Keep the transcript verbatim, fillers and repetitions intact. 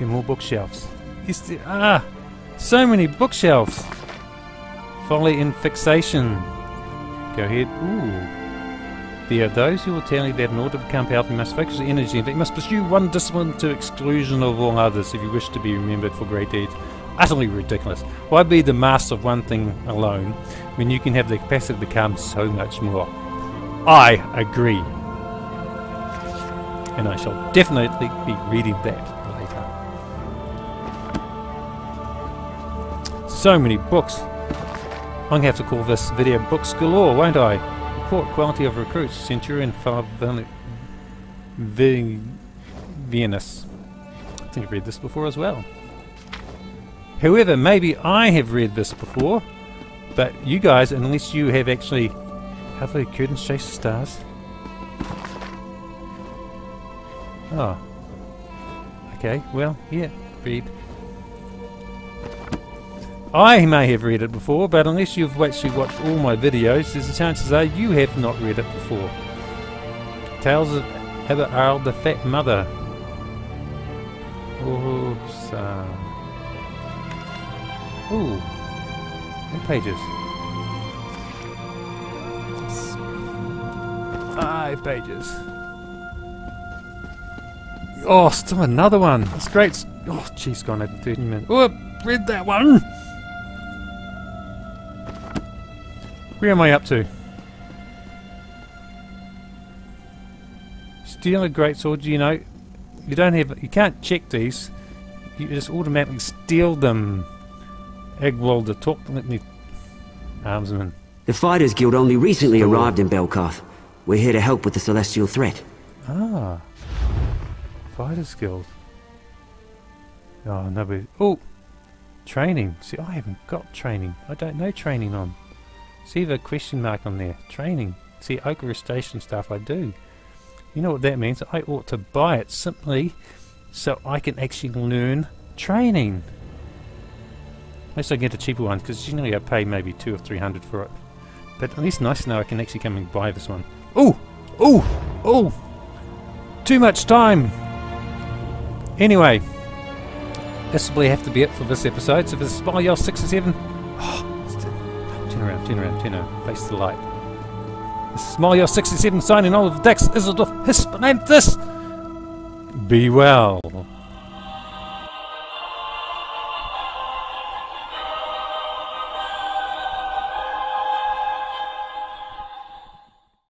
Few more bookshelves. Is there, ah, so many bookshelves. Folly and fixation. Go ahead. Ooh. There are those who will tell you that in order to become powerful, you must focus your energy and you must pursue one discipline to exclusion of all others if you wish to be remembered for great deeds. Utterly ridiculous. Why be the master of one thing alone when you can have the capacity to become so much more? I agree. And I shall definitely be reading that later. So many books. I'm going to have to call this video Books Galore, won't I? Report quality of recruits. Centurion Favianus. I think I've read this before as well. However, maybe I have read this before, but you guys, unless you have actually... Have the curtains chase the stars? Oh. Okay, well, yeah, read. I may have read it before, but unless you've actually watched all my videos, there's the chances are you have not read it before. Tales of Abigail the Fat Mother. Oops. Uh, Ooh, what pages? Five pages. Oh, still another one. That's great. Oh, jeez, gone over thirty minutes. Oh, I've read that one. Where am I up to? Steal a great sword. You know, you don't have. You can't check these. You just automatically steal them. Egwalder, talk let me armsman. The Fighters Guild only recently Still. arrived in Belkarth. We're here to help with the celestial threat. Ah. Fighters Guild. Oh, nobody. Oh! Training. See, I haven't got training. I don't know training on. See the question mark on there. Training. See, Oakhurst Station stuff I do. You know what that means? I ought to buy it simply so I can actually learn training. Unless I get a cheaper one, because generally I pay maybe two or three hundred for it. But at least nice to know I can actually come and buy this one. Ooh! Ooh! Ooh! Too much time! Anyway, this will probably have to be it for this episode. So this is smile jos sixty-seven. Oh, turn around, turn around, turn around. Face the light. This is smile jos sixty-seven signing on with Dax Isidoreth Hispalensis. Be well.